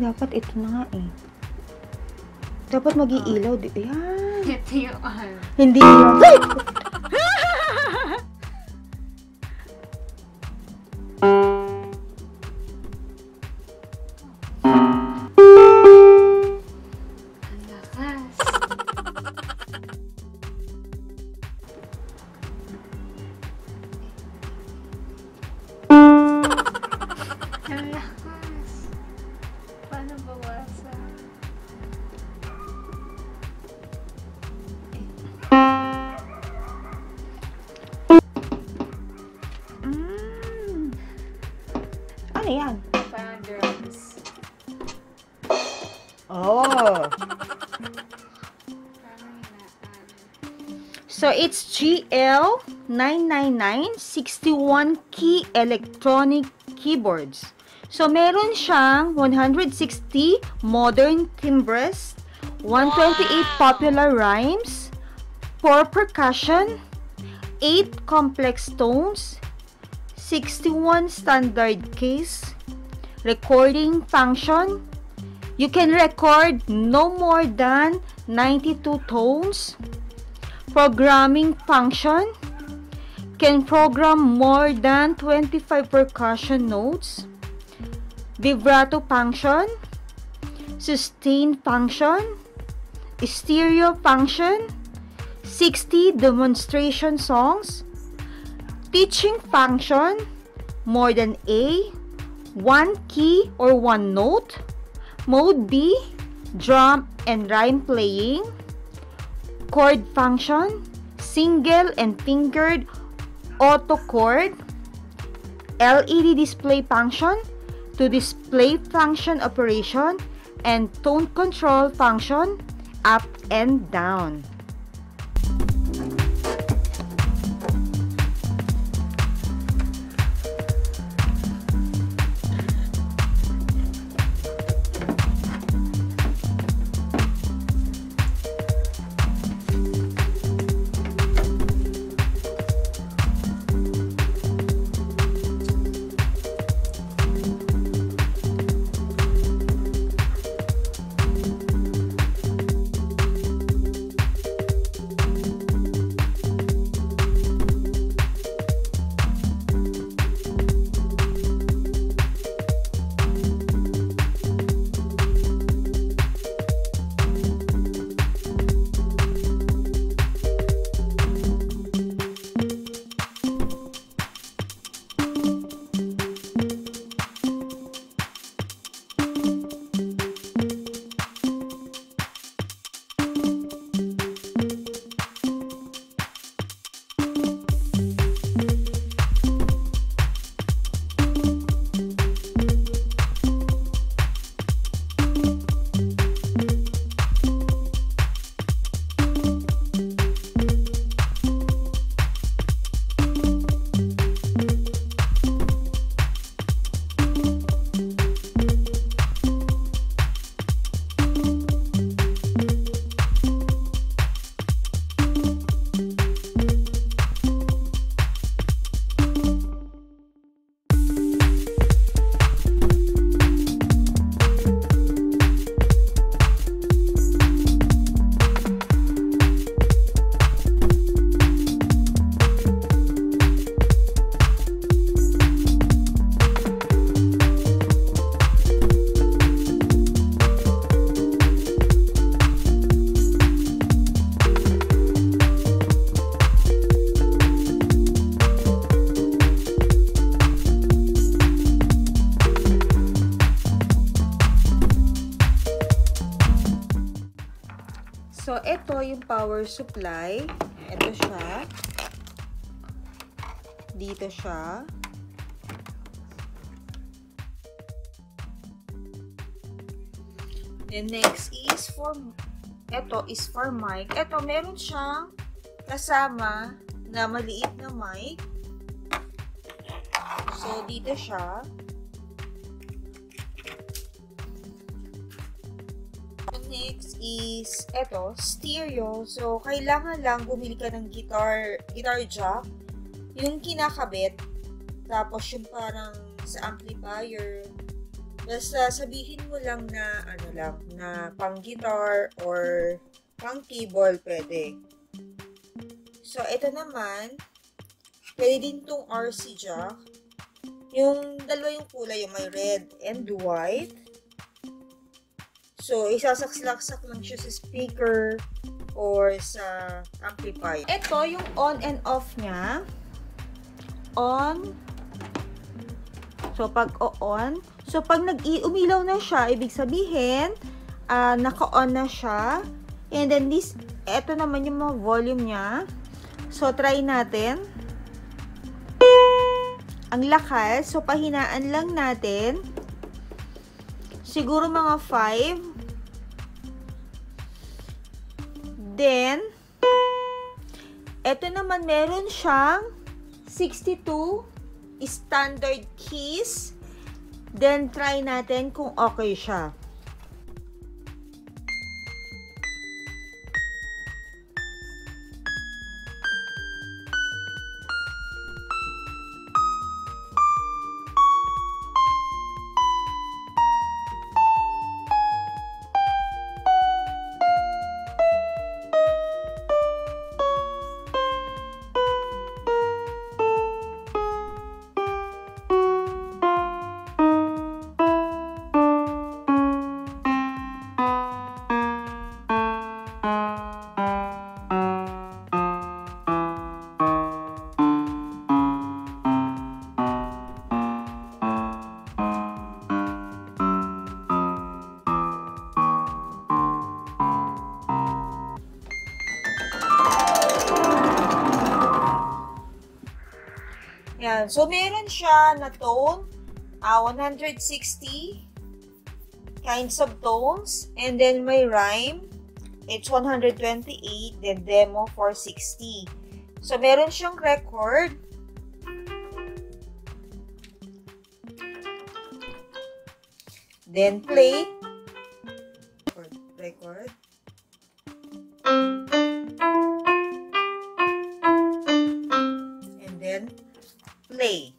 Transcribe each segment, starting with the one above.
Ayan, dapat ito na nga eh. Dapat mag-iilaw. Ayan. Ito yung ano. Hindi yung... Ayan. Parang drums. Oh. So, it's GL9999 61 key electronic keyboards. So, meron siyang 160 modern timbres, 128 popular rhymes, 4 percussion, 8 complex tones, 61 standard case, recording function. You can record no more than 92 tones. Programming function. Can program more than 25 percussion notes. Vibrato function. Sustain function. Stereo function. 60 demonstration songs. Teaching function, more than A, one key or one note. Mode B, drum and rhyme playing. Chord function, single and fingered auto chord. LED display function, to display function operation. And tone control function, up and down. So, ito yung power supply. Ito siya. Dito siya. The next is for... Ito is for mic. Ito, meron siyang kasama na maliit na mic. So, dito siya. Next is eto, stereo. So, kailangan lang bumili ka ng guitar jack, yung kinakabit, tapos yung parang sa amplifier, Basta sabihin mo lang na ano lang, na pang-guitar or pang-keyboard pwede. So, ito naman, pwede din tong RC jack. Yung dalawa yung kulay, yung may red and white. So, isasaksak-saksak lang siya sa speaker or sa amplifier. Ito yung on and off niya. On. So, pag o-on. So, pag nag-umilaw na siya, ibig sabihin, naka-on na siya. And then, eto naman yung mga volume niya. So, try natin. Ang lakas. So, pahinaan lang natin. Siguro mga 5. Then, eto naman meron siyang 62 standard keys. Then, try natin kung okay siya. Yan. So, meron siya na tone, 160 kinds of tones, and then may rhyme, it's 128, then demo 460. So, meron siyang record. Then play. Record. And then play.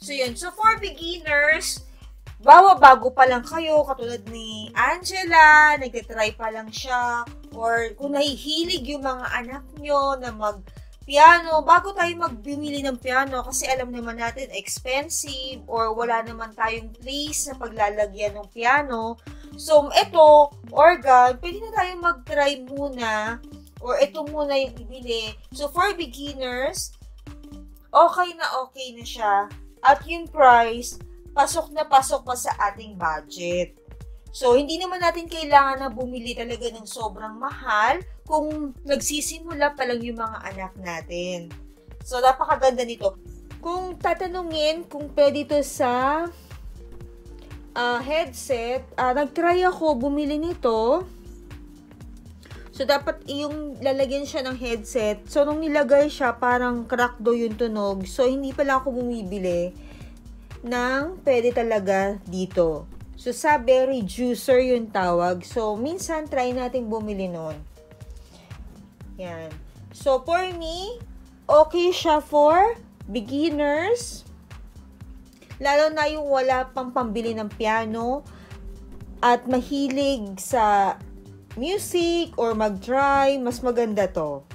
So, yun. So, for beginners, bago pa lang kayo, katulad ni Angela, nagtitry pa lang siya, or kung nahihilig yung mga anak nyo na mag-piano, bago tayo magbimili ng piano, kasi alam naman natin, expensive, or wala naman tayong place na paglalagyan ng piano. So, ito, organ, pwede na tayong mag-try muna or ito muna yung ibili. So, for beginners, okay na siya. At yung price, pasok na pasok pa sa ating budget. So, hindi naman natin kailangan na bumili talaga ng sobrang mahal kung nagsisimula pa lang yung mga anak natin. So, napakaganda nito. Kung tatanungin kung pwede ito sa headset, nag-try ako bumili nito. So, dapat yung lalagyan siya ng headset. So, nung nilagay siya, parang crack daw yung tunog. So, hindi pala ako bumibili ng pwede talaga dito. So, sabi, reducer yung tawag. So, minsan, try natin bumili nun. Yan. So, for me, okay siya for beginners. Lalo na yung wala pang pambili ng piano at mahilig sa music or mag-try, mas maganda to.